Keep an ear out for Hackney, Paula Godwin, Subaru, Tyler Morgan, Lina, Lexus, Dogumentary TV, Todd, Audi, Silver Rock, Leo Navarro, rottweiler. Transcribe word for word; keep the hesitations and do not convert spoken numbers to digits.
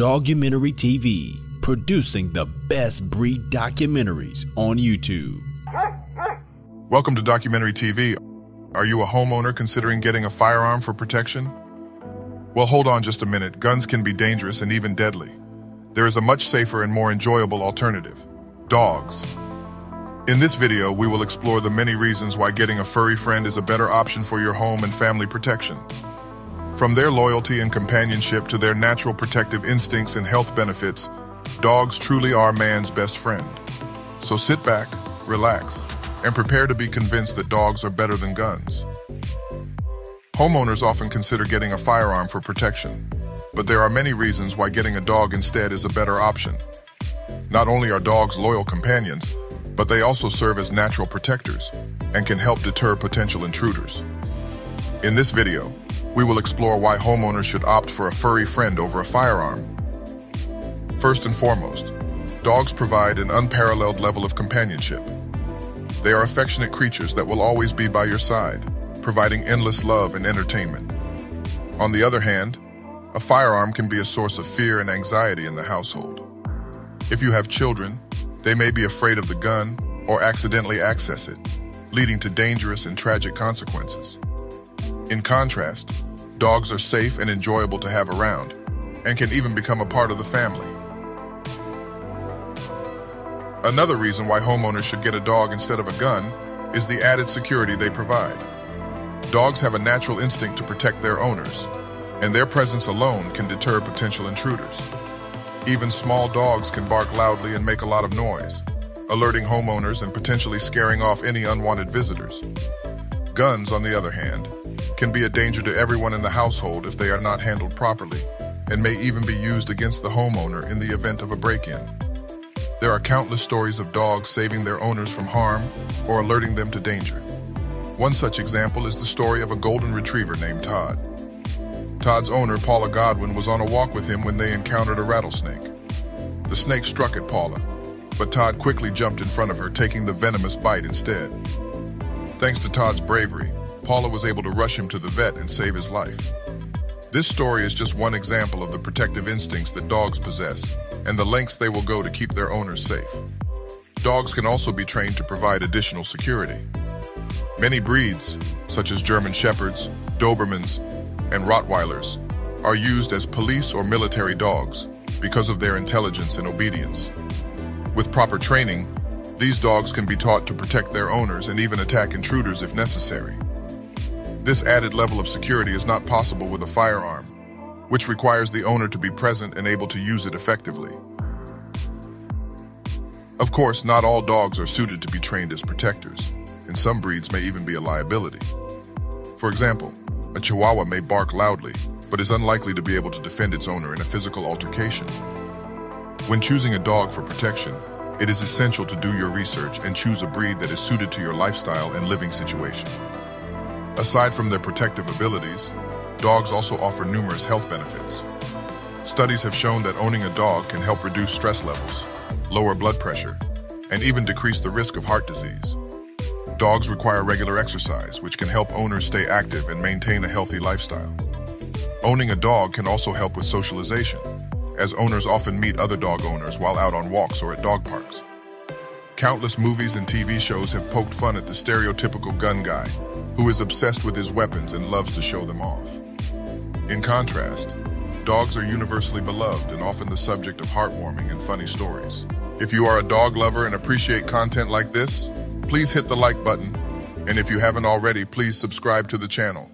Dogumentary T V, producing the best breed documentaries on YouTube. Welcome to Dogumentary T V. Are you a homeowner considering getting a firearm for protection? Well, hold on just a minute. Guns can be dangerous and even deadly. There is a much safer and more enjoyable alternative: dogs. In this video, we will explore the many reasons why getting a furry friend is a better option for your home and family protection. From their loyalty and companionship to their natural protective instincts and health benefits, dogs truly are man's best friend. So sit back, relax, and prepare to be convinced that dogs are better than guns. Homeowners often consider getting a firearm for protection, but there are many reasons why getting a dog instead is a better option. Not only are dogs loyal companions, but they also serve as natural protectors and can help deter potential intruders. In this video, we will explore why homeowners should opt for a furry friend over a firearm. First and foremost, dogs provide an unparalleled level of companionship. They are affectionate creatures that will always be by your side, providing endless love and entertainment. On the other hand, a firearm can be a source of fear and anxiety in the household. If you have children, they may be afraid of the gun or accidentally access it, leading to dangerous and tragic consequences. In contrast, dogs are safe and enjoyable to have around, and can even become a part of the family. Another reason why homeowners should get a dog instead of a gun is the added security they provide. Dogs have a natural instinct to protect their owners, and their presence alone can deter potential intruders. Even small dogs can bark loudly and make a lot of noise, alerting homeowners and potentially scaring off any unwanted visitors. Guns, on the other hand, can be a danger to everyone in the household if they are not handled properly, and may even be used against the homeowner in the event of a break-in. There are countless stories of dogs saving their owners from harm or alerting them to danger. One such example is the story of a golden retriever named Todd. Todd's owner, Paula Godwin, was on a walk with him when they encountered a rattlesnake. The snake struck at Paula, but Todd quickly jumped in front of her, taking the venomous bite instead. Thanks to Todd's bravery, Paula was able to rush him to the vet and save his life. This story is just one example of the protective instincts that dogs possess and the lengths they will go to keep their owners safe. Dogs can also be trained to provide additional security. Many breeds, such as German Shepherds, Dobermans, and Rottweilers, are used as police or military dogs because of their intelligence and obedience. With proper training, these dogs can be taught to protect their owners and even attack intruders if necessary. This added level of security is not possible with a firearm, which requires the owner to be present and able to use it effectively. Of course, not all dogs are suited to be trained as protectors, and some breeds may even be a liability. For example, a Chihuahua may bark loudly, but is unlikely to be able to defend its owner in a physical altercation. When choosing a dog for protection, it is essential to do your research and choose a breed that is suited to your lifestyle and living situation. Aside from their protective abilities, dogs also offer numerous health benefits. Studies have shown that owning a dog can help reduce stress levels, lower blood pressure, and even decrease the risk of heart disease. Dogs require regular exercise, which can help owners stay active and maintain a healthy lifestyle. Owning a dog can also help with socialization, as owners often meet other dog owners while out on walks or at dog parks. Countless movies and T V shows have poked fun at the stereotypical gun guy, who is obsessed with his weapons and loves to show them off. In contrast, dogs are universally beloved and often the subject of heartwarming and funny stories. If you are a dog lover and appreciate content like this, please hit the like button, and if you haven't already, please subscribe to the channel.